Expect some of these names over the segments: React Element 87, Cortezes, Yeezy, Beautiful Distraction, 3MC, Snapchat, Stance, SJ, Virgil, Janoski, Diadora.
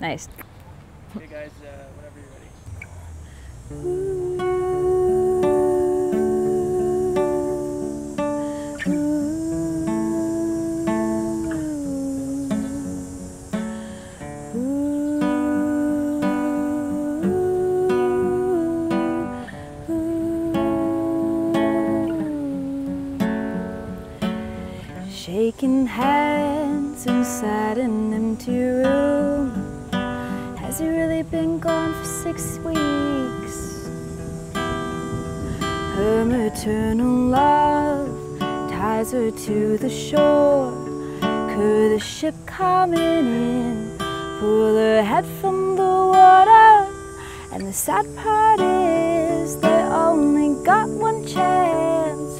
Nice. Hey guys, whenever you're ready. Shaking hands inside an empty room. Has he really been gone for 6 weeks? Her maternal love ties her to the shore. Could a ship coming in pull her head from the water? And the sad part is they only got one chance.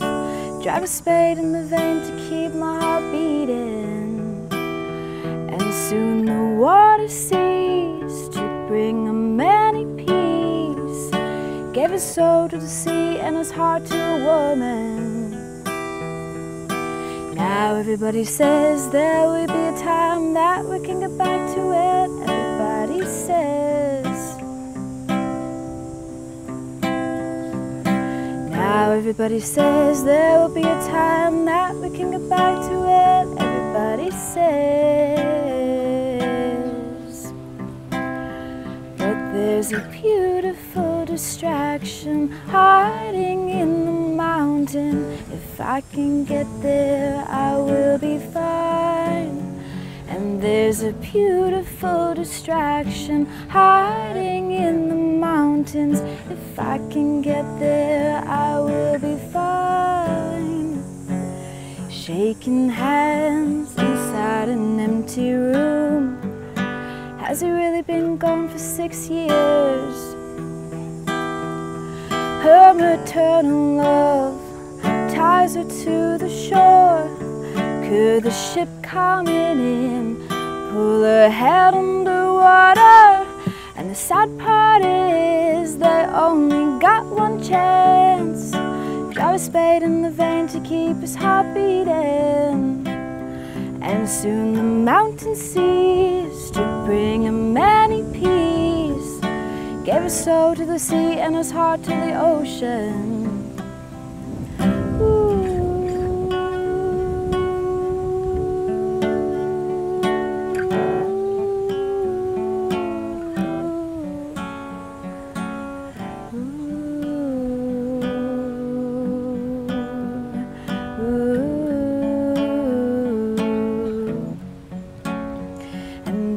Drive a spade in the vein to keep my heart beating, and soon the water ceased to bring a man in peace. Gave his soul to the sea and his heart to a woman. Now everybody says there will be a time that we can get back to it. Everybody says. Now everybody says there will be a time that we can get back to it. Everybody says. But there's a beautiful distraction hiding in the mountain. If I can get there, I will be fine. And there's a beautiful distraction hiding in the mountains. If I can get there, I will be fine. Shaking hands inside an empty room. Has he really been gone for 6 years? Her maternal love ties her to the shore. Could the ship coming in pull her head underwater? And the sad part is they only got one chance. Drive a spade in the vein to keep his heart beating, and soon the mountain ceased to bring him any peace. Gave his soul to the sea and his heart to the ocean.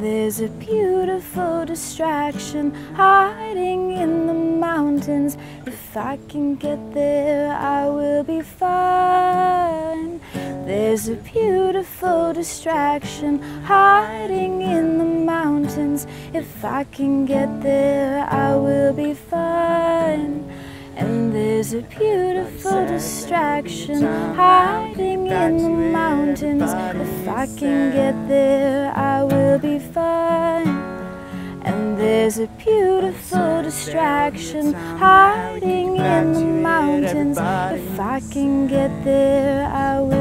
There's a beautiful distraction hiding in the mountains. If I can get there, I will be fine. There's a beautiful distraction hiding in the mountains. If I can get there, I will be fine. And there's a beautiful distraction hiding in the mountains. If I can get there, I will be fine. And there's a beautiful distraction hiding in the mountains. If I can get there, I will.